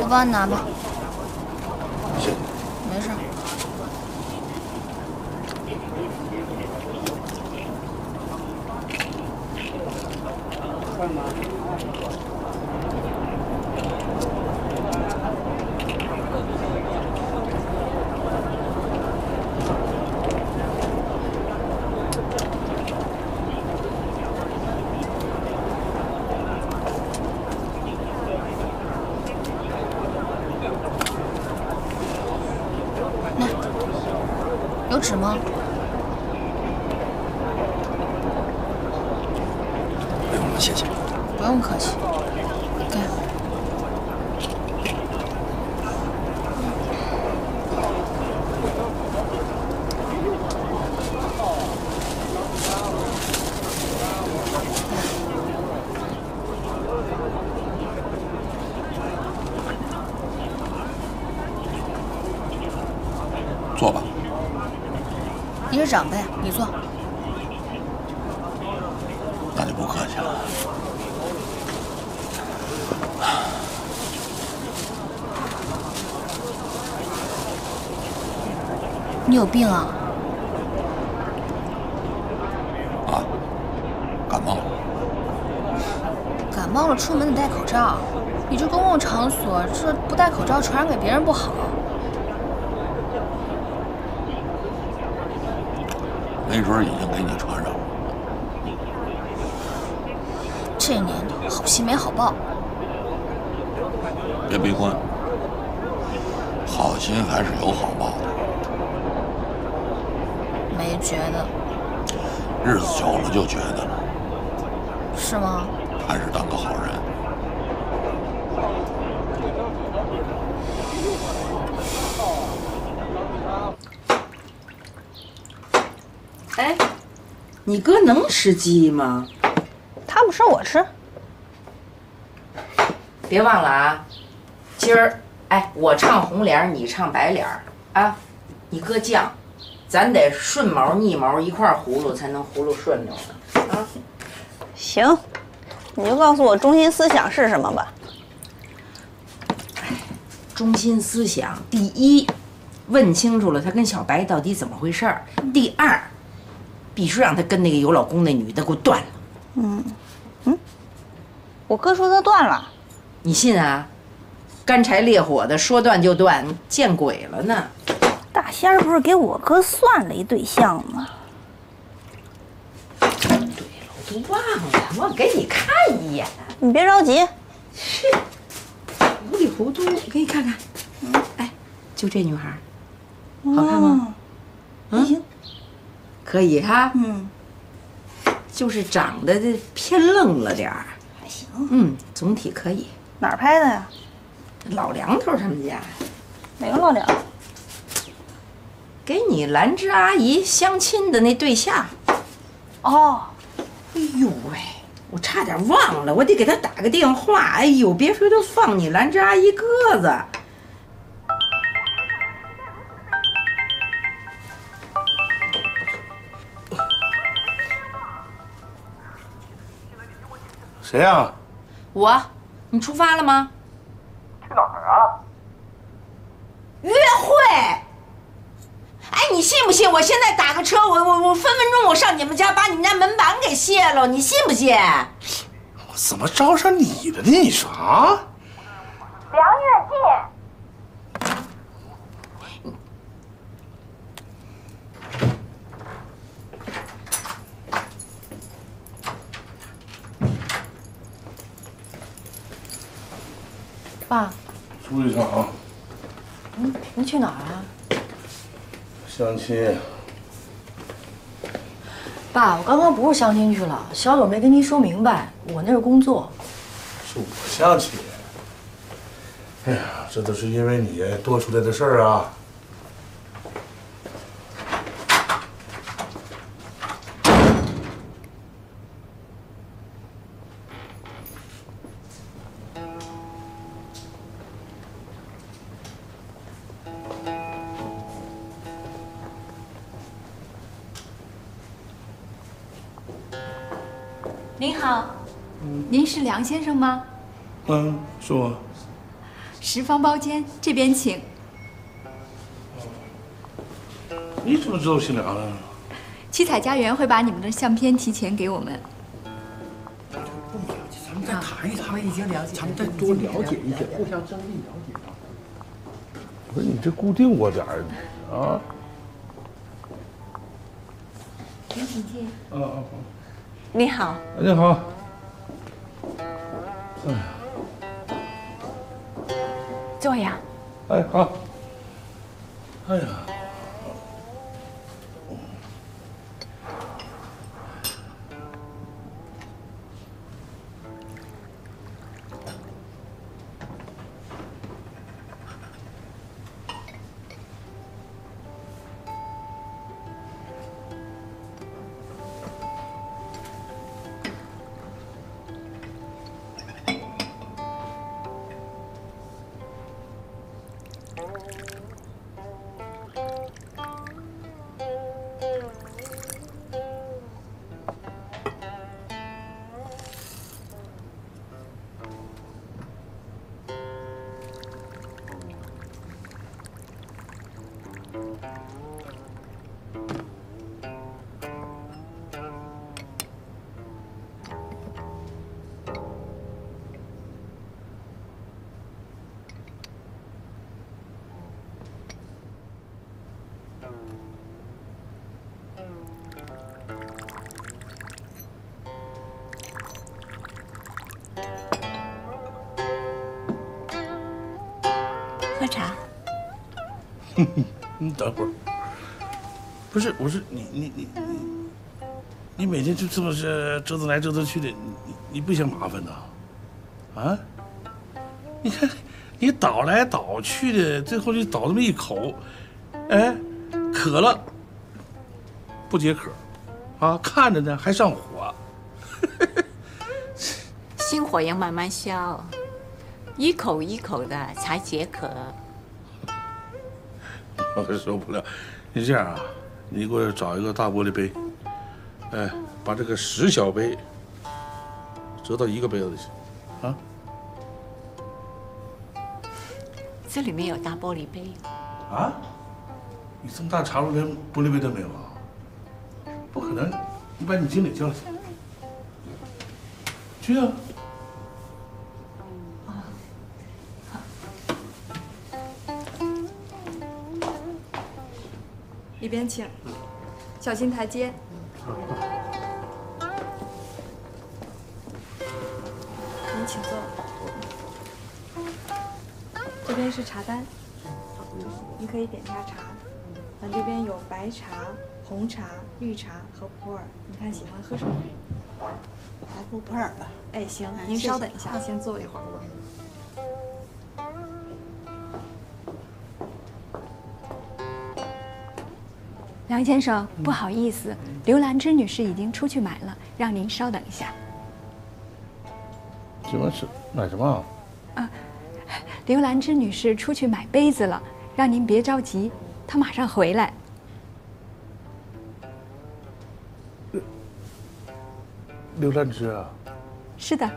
我帮你拿吧，没事。有纸吗？不用了，谢谢。不用客气。给。坐吧。 你是长辈，你坐。那就不客气了。你有病啊？啊？感冒了。感冒了，出门得戴口罩。你这公共场所，这不戴口罩传染给别人不好。 没准已经给你传染了。这年头，好心没好报。别悲观，好心还是有好报的。没觉得。日子久了就觉得了。是吗？还是当个好人。哎，你哥能吃鸡吗？他不吃我吃。别忘了啊，今儿哎我唱红脸，你唱白脸啊。你哥犟，咱得顺毛逆毛一块葫芦才能葫芦顺溜呢啊。行，你就告诉我中心思想是什么吧。中心思想第一，问清楚了他跟小白到底怎么回事儿。第二。 必须让他跟那个有老公那女的给我断了。我哥说他断了，你信啊？干柴烈火的说断就断，见鬼了呢！大仙儿不是给我哥算了一对象吗？对了，我都忘了，我给你看一眼。你别着急，糊里糊涂，给你看看。哎，就这女孩，好看吗？还行。 可以哈，就是长得偏愣了点儿，还行，总体可以。哪儿拍的呀？老梁头他们家。哪个老梁？给你兰芝阿姨相亲的那对象。哦，哎呦喂，我差点忘了，我得给他打个电话。哎呦，别回头放你兰芝阿姨鸽子。 谁呀、啊？我，你出发了吗？去哪儿啊？约会。哎，你信不信？我现在打个车，我分分钟我上你们家把你们家门板给卸了，你信不信？我怎么招上你了呢？你说啊？梁月进。爸，出去一趟啊！您去哪儿啊？相亲。爸，我刚刚不是相亲去了，小董没跟您说明白，我那是工作。是我相亲。哎呀，这都是因为你多出来的事儿啊。 您好，您是梁先生吗？嗯，是我。十方包间这边请。你怎么知道新娘了？七彩家园会把你们的相片提前给我们。不了解，咱们再谈一谈。我已经了解，咱们再多了解一点，互相增进了解啊。不是你这固定我点儿啊？您请进。嗯嗯好。 你好，你好。哎呀，坐呀。哎，好。哎呀，喝茶。你等会儿。不是，我是你每天就这么折腾来折腾去的，你不嫌麻烦呐？啊？你看你倒来倒去的，最后就倒这么一口，哎，渴了不解渴，啊，看着呢还上火。心火要慢慢消。 一口一口的才解渴，我受不了。你这样啊，你给我找一个大玻璃杯，哎，把这个10小杯折到一个杯子里去，啊。这里面有大玻璃杯。啊？你这么大茶壶连玻璃杯都没有啊？不可能！你把你经理叫来，去啊。 里边请，小心台阶。您请坐。这边是茶单，您可以点下茶。咱这边有白茶、红茶、绿茶和普洱，你看喜欢喝什么？来壶普洱吧。哎，行，您稍等一下，先坐一会儿。 梁先生，不好意思，刘兰芝女士已经出去买了，让您稍等一下。什么是买什么？啊，刘兰芝女士出去买杯子了，让您别着急，她马上回来。刘兰芝啊？是的。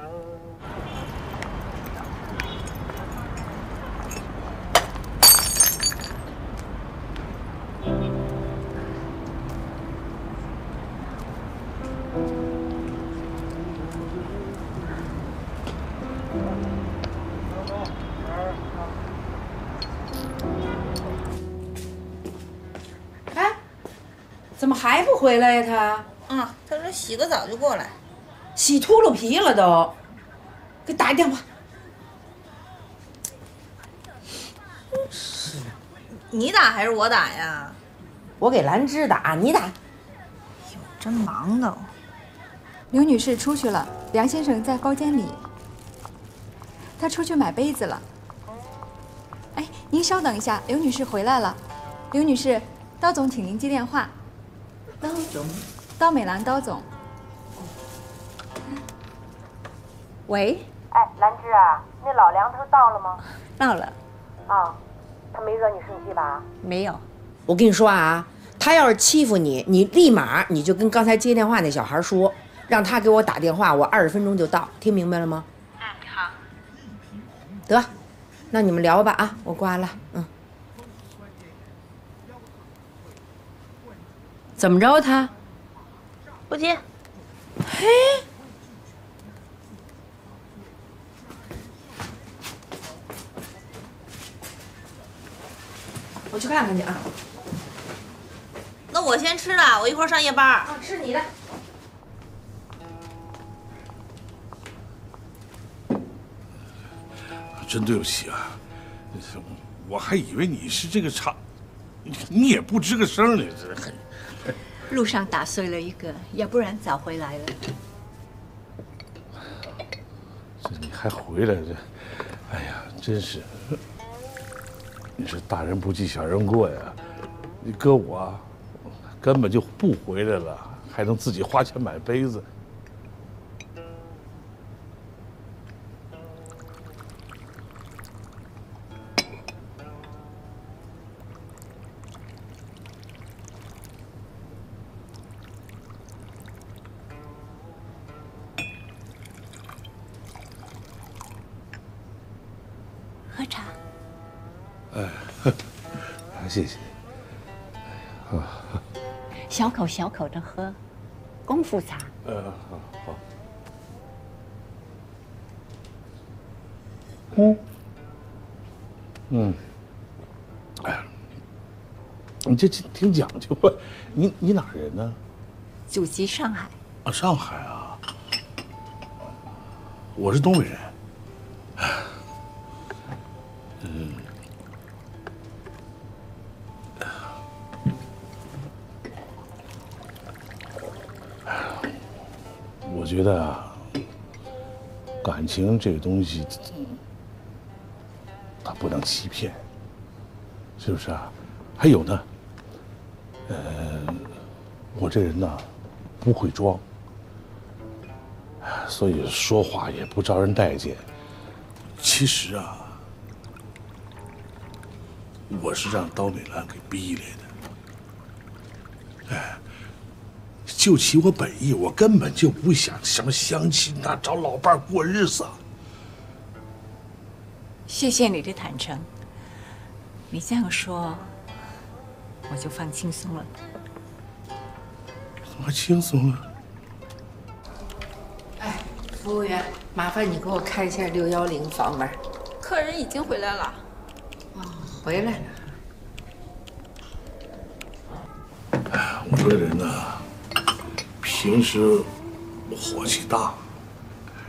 怎么还不回来呀？他啊，他说洗个澡就过来，洗秃噜皮了都，给打一电话。是，你打还是我打呀？我给兰芝打，你打。哎呦，真忙的。刘女士出去了，梁先生在包间里。他出去买杯子了。哎，您稍等一下，刘女士回来了。刘女士，刀总请您接电话。刀总，刀美兰，刀总。喂。哎，兰芝啊，那老梁头到了吗？到了。啊，他没惹你生气吧？没有。我跟你说啊，他要是欺负你，你立马你就跟刚才接电话那小孩说，让他给我打电话，我20分钟就到，听明白了吗？嗯，好。得，那你们聊吧啊，我挂了。嗯。怎么着他？不接。嘿。 我去看看去啊！那我先吃了，我一会儿上夜班。啊，吃你的。真对不起啊，我还以为你是这个厂，你也不吱个声呢，这还。路上打碎了一个，要不然早回来了。这你还回来这？哎呀，真是。 你说大人不计小人过呀，你搁我根本就不回来了，还能自己花钱买杯子。喝茶。 哎，谢谢。小口小口的喝，功夫茶。好，好。哎，你这挺讲究啊。你哪儿人呢？祖籍上海。啊，上海啊。我是东北人。我觉得啊，感情这个东西，它不能欺骗，是不是啊？还有呢，我这人呢，不会装，所以说话也不招人待见。其实啊，我是让刀美兰给逼来的，哎。 就其我本意，我根本就不想什么相亲呐、啊，找老伴过日子、啊。谢谢你的坦诚，你这样说，我就放轻松了。怎么轻松了？哎，服务员，麻烦你给我开一下610房门。客人已经回来了。哦，回来了。哎，我这个人呢。 平时我火气大，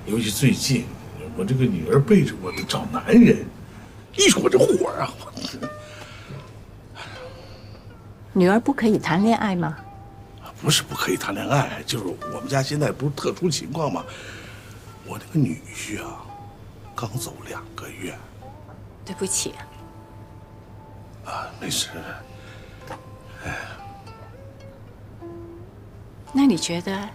尤其最近，我这个女儿背着我得找男人，一说这火啊！女儿不可以谈恋爱吗？不是不可以谈恋爱，就是我们家现在不是特殊情况吗？我那个女婿啊，刚走2个月。对不起啊。啊，没事。哎。 那你觉得，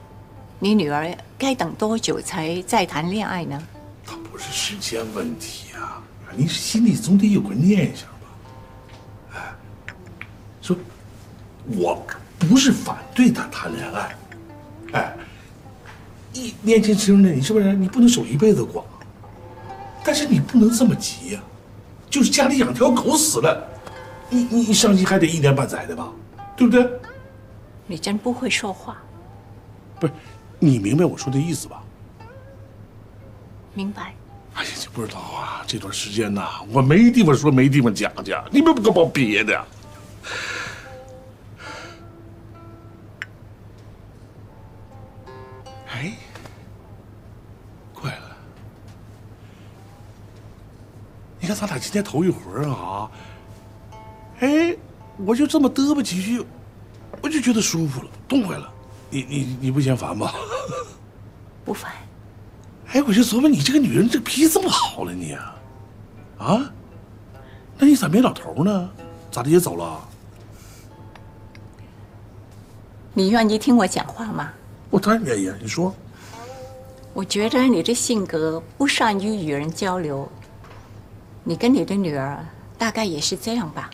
你女儿该等多久才再谈恋爱呢？她不是时间问题啊，你心里总得有个念想吧？哎，说，我不是反对她谈恋爱，哎，一年轻轻的，你是不是你不能守一辈子寡？但是你不能这么急呀、啊，就是家里养条狗死了，你伤心还得1年半载的吧，对不对？你真不会说话。 不是，你明白我说的意思吧？明白。哎呀，就不知道啊，这段时间呐、啊，我没地方说，没地方讲去，你们不给我憋的。哎，怪了，你看咱俩今天头一回啊，哎，我就这么嘚吧几句，我就觉得舒服了，痛快了。 哎，你不嫌烦吧？不烦。哎，我就琢磨你这个女人，这脾气这么好了你啊？啊？那你咋没老头呢？咋的也走了？你愿意听我讲话吗？我当然愿意。你说。我觉得你这性格不善于与人交流，你跟你的女儿大概也是这样吧。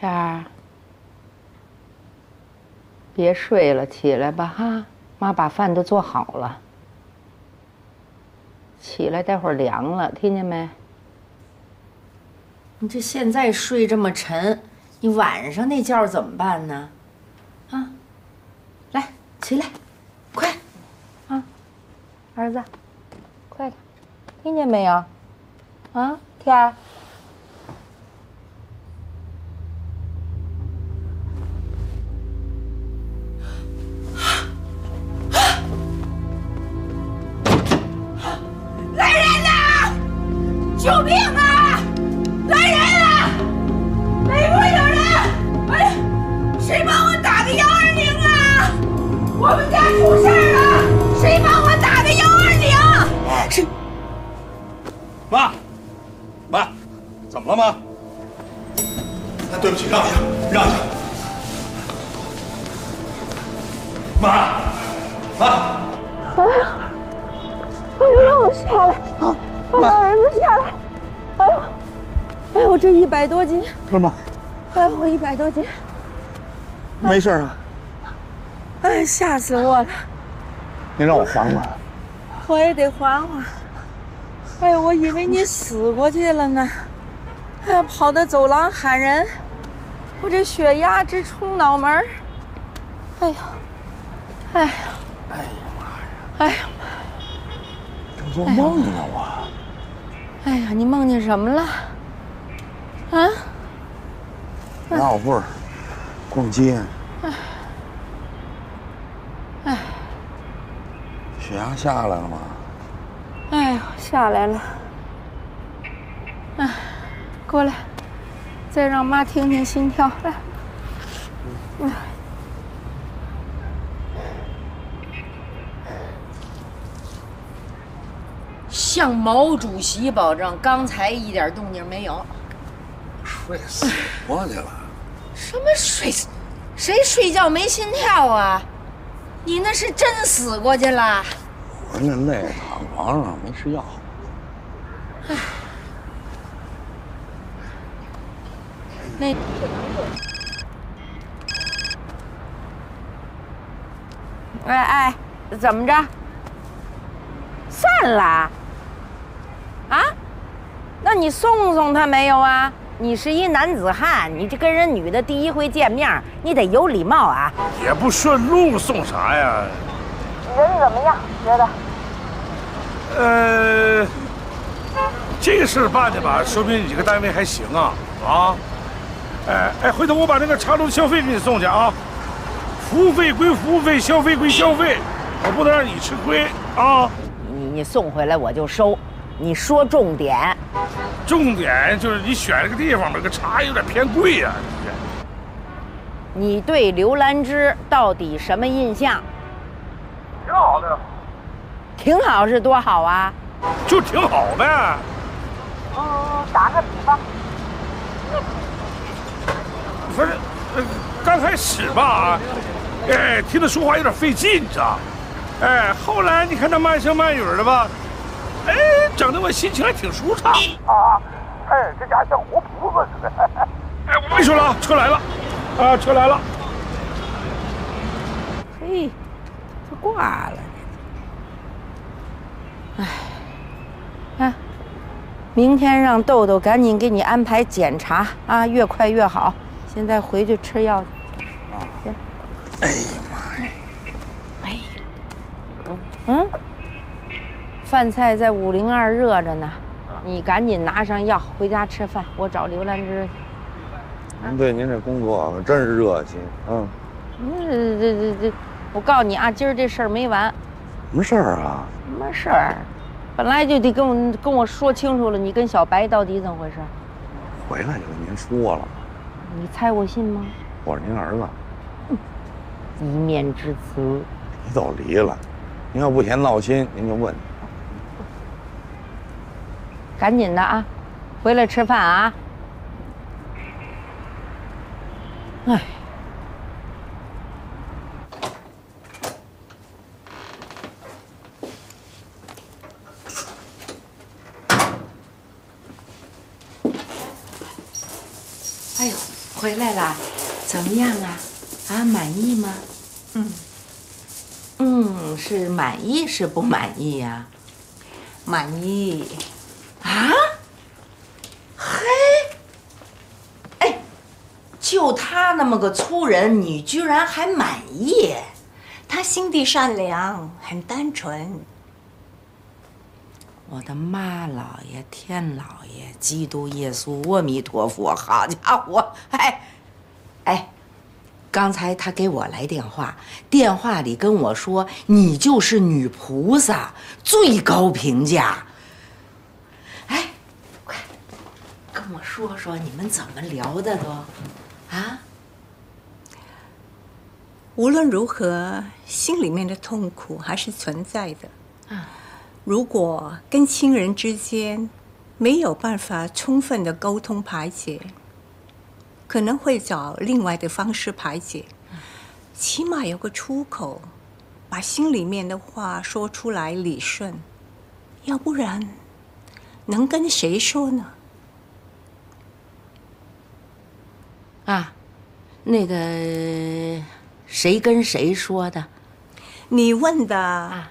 天儿，别睡了，起来吧哈！妈把饭都做好了，起来，待会儿凉了，听见没？你这现在睡这么沉，你晚上那觉怎么办呢？啊，来，起来，快，啊，儿子，快点，听见没有？啊，天儿。 救命啊！来人了！北部有人！哎，谁帮我打的120啊？我们家出事了！谁帮我打的120？谁？妈，妈，怎么了妈？对不起，让一下，让一下。妈，妈，哎呦，让我下来！好。 我老人都下来，哎呦，哎呦，我这100多斤，是吗？哎，我100多斤，没事啊。哎，吓死我了！您让我缓缓，我也得缓缓。哎呦，我以为你死过去了呢，哎呀，跑到走廊喊人，我这血压直冲脑门儿。哎呦，哎呀，哎呀妈呀！哎呀妈呀！这做梦呢我。 哎呀，你梦见什么了？啊？拉我会儿，逛街。哎，哎，血压下来了吗？哎呦，下来了。哎，过来，再让妈听听心跳。来，嗯。向毛主席保证，刚才一点动静没有。睡死过去了？什么睡死？谁睡觉没心跳啊？你那是真死过去了。我那累，躺床上没吃药。哎，那。 哎，怎么着？散了？ 啊，那你送送他没有啊？你是一男子汉，你这跟人女的第一回见面，你得有礼貌啊。也不顺路送啥呀？人怎么样？觉得？这个事办的吧，说明你这个单位还行啊啊！哎，回头我把那个茶楼消费给你送去啊，服务费归服务费，消费归消费，我不能让你吃亏啊。你送回来我就收。 你说重点，重点就是你选这个地方吧，这个茶有点偏贵呀。你对刘兰芝到底什么印象？挺好的。挺好是多好啊？就挺好呗。嗯，打个比方，不是，刚开始吧，哎，听他说话有点费劲，你知道？哎，后来你看他慢声慢语的吧。 哎，整得我心情还挺舒畅啊！哎，这家像活菩萨似的。哎，我跟你说了啊，车来了，啊，车来了。嘿，这挂了。哎，哎，明天让豆豆赶紧给你安排检查啊，越快越好。现在回去吃药去。啊，行。哎呀妈呀！哎，嗯。饭菜在502热着呢，你赶紧拿上药回家吃饭。我找刘兰芝去。您对您这工作啊，真是热心啊。这，我告诉你啊，今儿这事儿没完。什么事儿啊？什么事儿？本来就得跟我说清楚了，你跟小白到底怎么回事？回来就跟您说了。你猜我信吗？我是您儿子。一面之词。你都离了，您要不嫌闹心，您就问。赶紧的啊，回来吃饭啊。哎。哎呦，回来了，怎么样啊？啊，满意吗？嗯，是满意是不满意呀？满意。啊？嘿，哎，就他那么个粗人，你居然还满意？他心地善良，很单纯。我的妈，老爷，天老爷，基督耶稣，阿弥陀佛！好家伙，哎。刚才他给我来电话，电话里跟我说你就是女菩萨，最高评价。哎，快跟我说说你们怎么聊的都，啊？无论如何，心里面的痛苦还是存在的。如果跟亲人之间没有办法充分的沟通排解。可能会找另外的方式排解，起码有个出口，把心里面的话说出来理顺，要不然能跟谁说呢？啊，那个谁跟谁说的？你问的啊？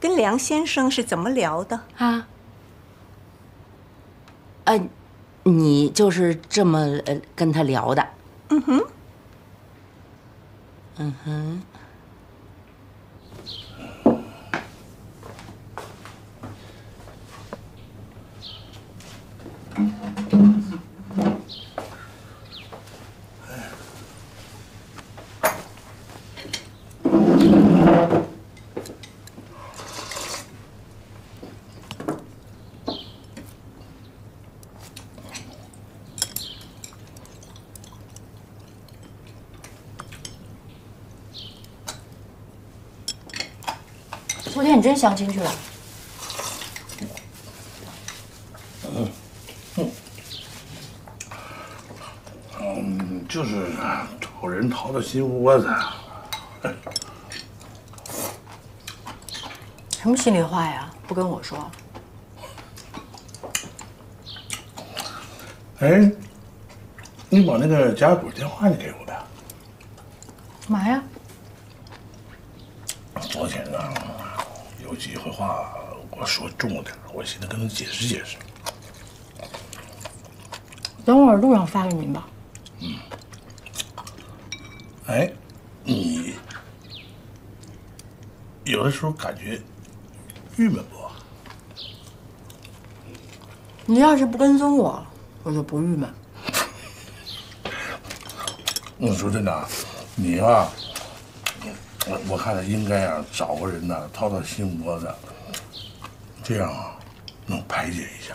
跟梁先生是怎么聊的啊？你就是这么跟他聊的，嗯哼，嗯哼。昨天你真相亲去了？就是讨人淘的心窝子。什么心里话呀？不跟我说。哎，你把那个家属电话你给我呗。干嘛呀？昨天呢？有几回话我说重了点，我现在跟他解释解释。等会儿路上发给您吧。嗯。哎，你有的时候感觉郁闷不？你要是不跟踪我，我就不郁闷。我说真的，你啊。我看他应该啊，找个人呐，掏掏心窝子，这样啊，能排解一下。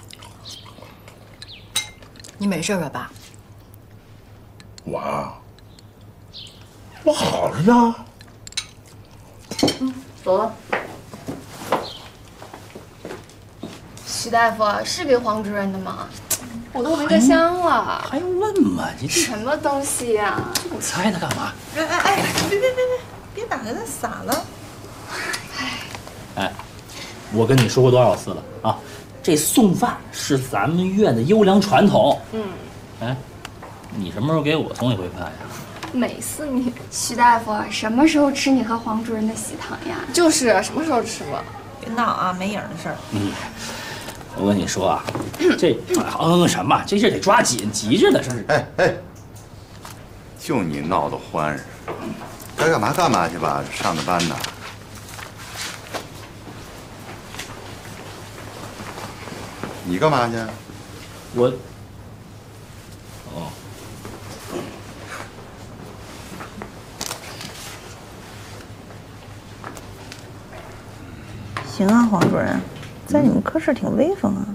你没事吧，爸？我啊，我好着呢。走了。徐大夫是给黄主任的吗？我都闻着香了。还用问吗？你这什么东西呀？你猜他干嘛？哎，别。别把它洒了！哎，我跟你说过多少次了啊？这送饭是咱们院的优良传统。哎，你什么时候给我送一回饭呀？每次你徐大夫什么时候吃你和黄主任的喜糖呀？就是什么时候吃吧？别闹啊，没影的事儿。我跟你说啊，这什么？这事得抓紧，急着呢，这是。哎，就你闹得欢实。该干嘛干嘛去吧，上着班呢。你干嘛去？我。哦。行啊，黄主任，在你们科室挺威风啊。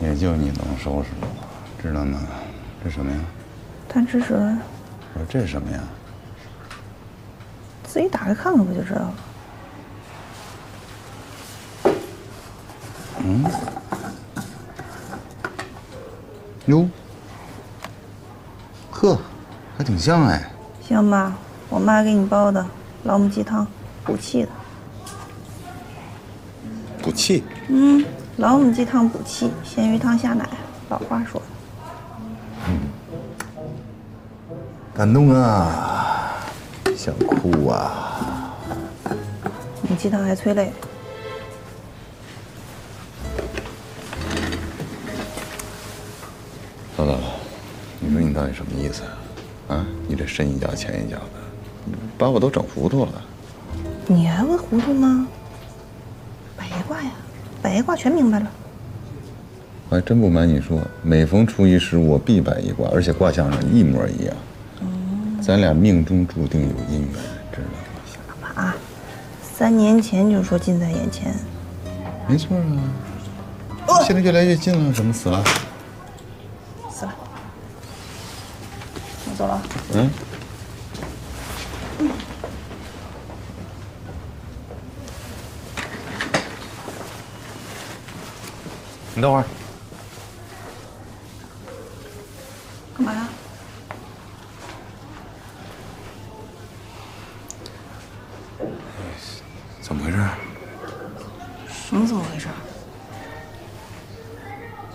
也就你能收拾我，知道吗？这什么呀？贪吃蛇。我说这是什么呀？自己打开看看不就知道了。 嗯，哟，呵，还挺像哎。像吧，我妈给你煲的老母鸡汤，补气的。补气？嗯，老母鸡汤补气，咸鱼汤下奶，老话说的。嗯，感动啊，想哭啊。母鸡汤还催泪。 老大，你说你到底什么意思啊？啊，你这深一脚浅一脚的，把我都整糊涂了。你还会糊涂吗？百爷卦呀，百爷卦全明白了。我还真不瞒你说，每逢初一十五，我必摆一卦，而且卦象上一模一样。嗯，咱俩命中注定有姻缘，知道吗？行了吧啊，3年前就说近在眼前，没错啊，现在越来越近了，什么死了？ 死了，我走了。嗯。你等会儿，干嘛呀？怎么回事？什么怎么回事？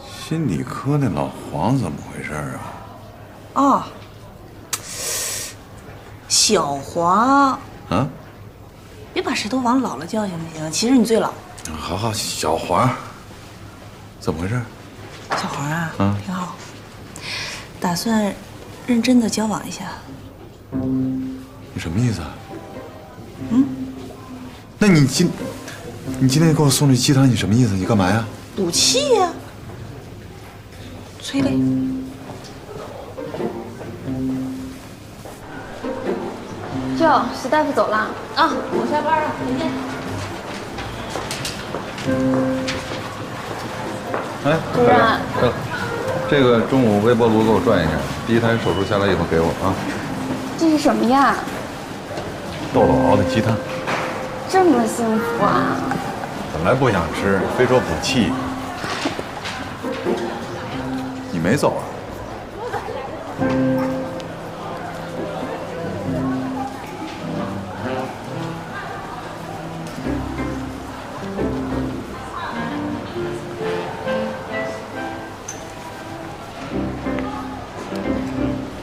心理科那老黄怎么回事啊？哦，小黄啊，别把谁都往老了叫，行不行？其实你最老。好好，小黄，怎么回事？小黄啊，嗯，挺好，打算认真的交往一下。你什么意思啊？嗯？那你今天给我送这鸡汤，你什么意思？你干嘛呀？补气呀。 催泪。舅，石大夫走了啊，我下班了，再见。哎，主任，这个中午微波炉给我转一下，第一台手术下来以后给我啊。这是什么呀？豆豆熬的鸡汤。这么幸福啊！本来不想吃，非说补气。 没走啊！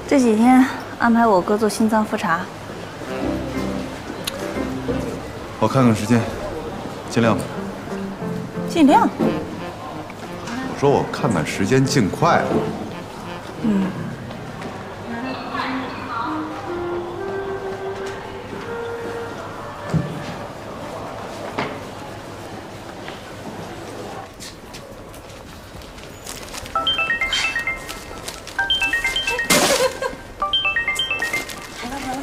这几天安排我哥做心脏复查，我看看时间，尽量吧。尽量。 说我看看时间，尽快了。嗯。来了来了，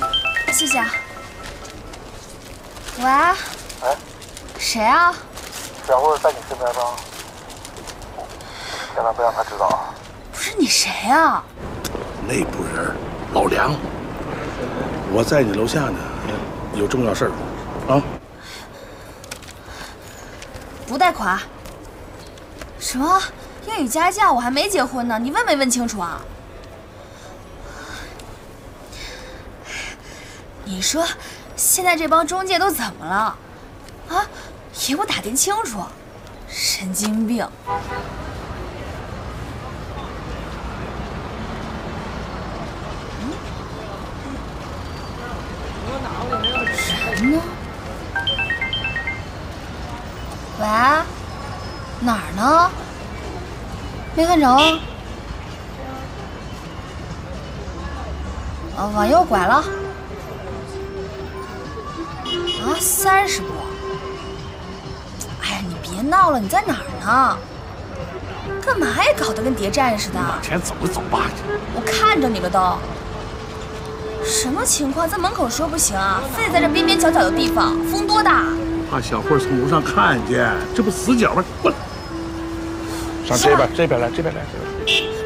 谢谢啊。喂。哎。谁啊？小慧在你身边吗？ 千万不让他知道啊！不是你谁啊？内部人，老梁。我在你楼下呢，有重要事儿，啊。不贷款？什么？英语加价？我还没结婚呢，你问没问清楚啊？你说现在这帮中介都怎么了？啊，也不打听清楚，神经病！ 呢？喂，哪儿呢？没看着啊。啊，往右拐了。啊，30步。哎呀，你别闹了，你在哪儿呢？干嘛呀？搞得跟谍战似的。往前走着走吧。我看着你了都。什么情况？在门口说不行啊，非得在这边边角角的地方，风多大？怕小慧从楼上看见，这不死角吗？过来。上这边，这边来，这边来。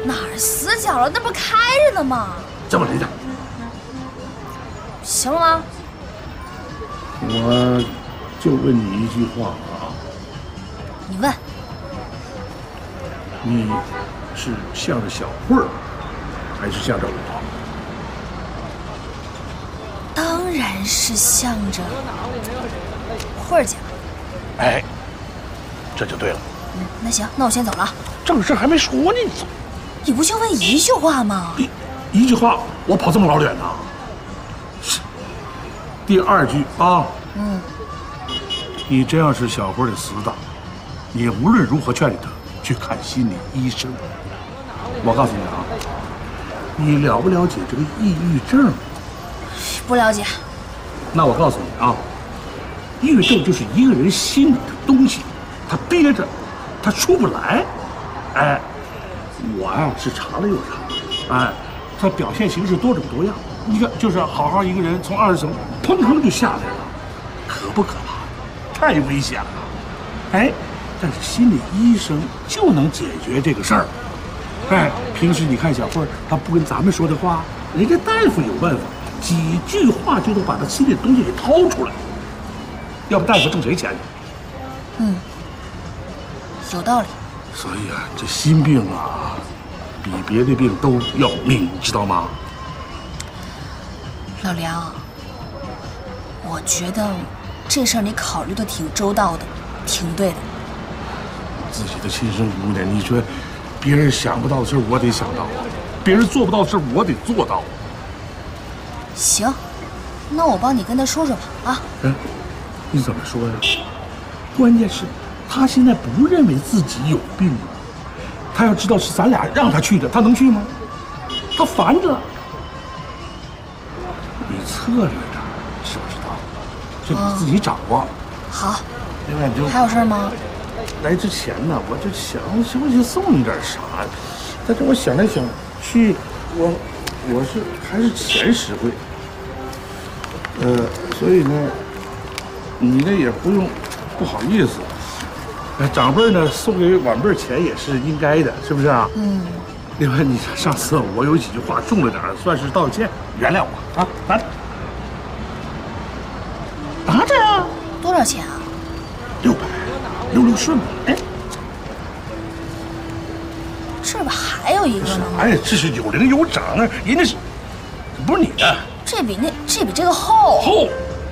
哪儿死角了？那不开着呢吗？再往里点。行了吗？我就问你一句话啊！你问，你是向着小慧儿，还是向着我？当然是向着慧儿姐。哎，这就对了。嗯，那行，那我先走了。正事还没说呢，你走？你不就问一句话吗？一句话，我跑这么老远呢？ 第二句啊，嗯，你真要是小慧的死党，你无论如何劝你她去看心理医生。我告诉你啊，你了不了解这个抑郁症？不了解。那我告诉你啊，抑郁症就是一个人心里的东西，他憋着，他出不来。哎，我呀是查了又查，哎，他表现形式多种多样。 你看，就是好好一个人从20层砰砰就下来了，可不可怕？太危险了！哎，但是心理医生就能解决这个事儿。哎，平时你看小慧，她不跟咱们说的话，人家大夫有办法，几句话就能把她心里的东西给掏出来。要不大夫挣谁钱呢？嗯，有道理。所以啊，这心病啊，比别的病都要命，你知道吗？ 老梁，我觉得这事儿你考虑的挺周到的，挺对的。自己的亲生姑娘，你说别人想不到的事我得想到，别人做不到的事我得做到。行，那我帮你跟他说说吧，啊。哎，你怎么说呀？关键是，他现在不认为自己有病啊。他要知道是咱俩让他去的，他能去吗？他烦着。 策略呢，知不知道？这你自己掌握。好。另外，你就还有事吗？来之前呢，我就想，行不行送你点啥？但是我想来想去，我是还是钱实惠。所以呢，你呢也不用不好意思。长辈呢送给晚辈钱也是应该的，是不是啊？嗯。 另外，你上次我有几句话重了点，算是道歉，原谅我啊！拿着，拿着呀！多少钱啊？600，666顺吧？哎，这不还有一个呢？哎，这是有零有整，人家是，不是你的？这比这个厚。厚，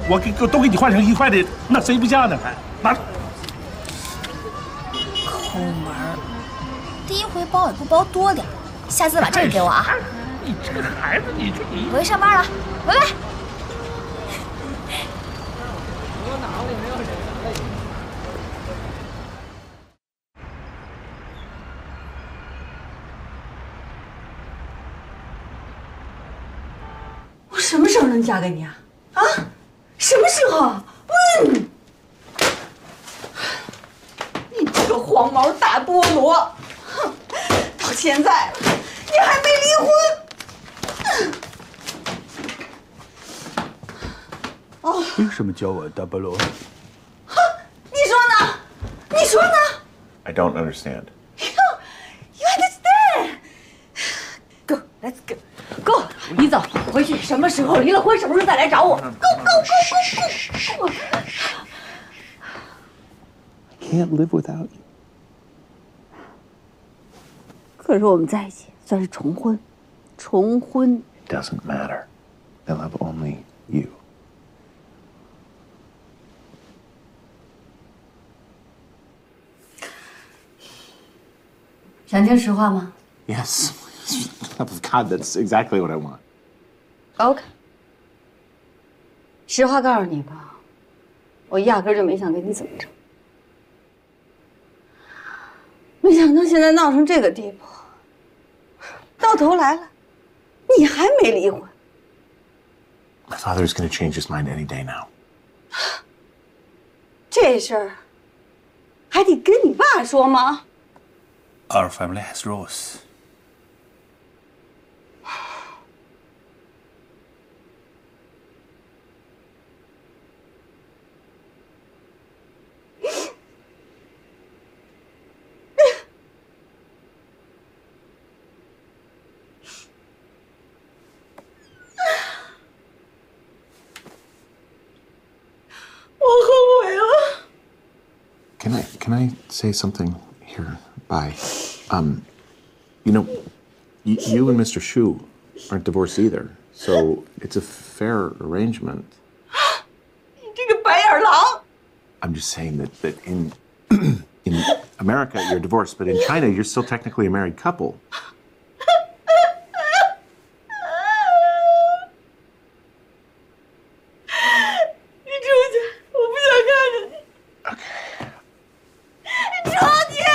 我都给你换成1块的，那谁不下呢？还拿着，抠门。 第一回包也不包多点，下次把这个给我啊！你这个孩子，你我去上班了，拜拜。我什么时候能嫁给你啊？啊？什么时候？问！你这个黄毛大菠萝！ 到现在你还没离婚，哦？为什么叫我大菠萝？哼，你说呢？你说呢 ？I don't understand. You understand? Go, let's go. Go. 你走，回去什么时候离了婚，什么时候再来找我。Go, go, go, go, go. I can't live without you. 可是我们在一起算是重婚，重婚。It doesn't matter. I love only you. 想听实话吗 ？Yes. God, that's exactly what I want. Okay. 实话告诉你吧，我压根就没想跟你怎么着，没想到现在闹成这个地步。 到头来了，你还没离婚。My father is going to change his mind any day now. 这事儿还得跟你爸说吗 ？Our family has rules. Can I say something here? Bye. You know, you and Mr. Xu aren't divorced either, so it's a fair arrangement. You this black dog! I'm just saying that in America you're divorced, but in China you're still technically a married couple. Okay. 赵姐。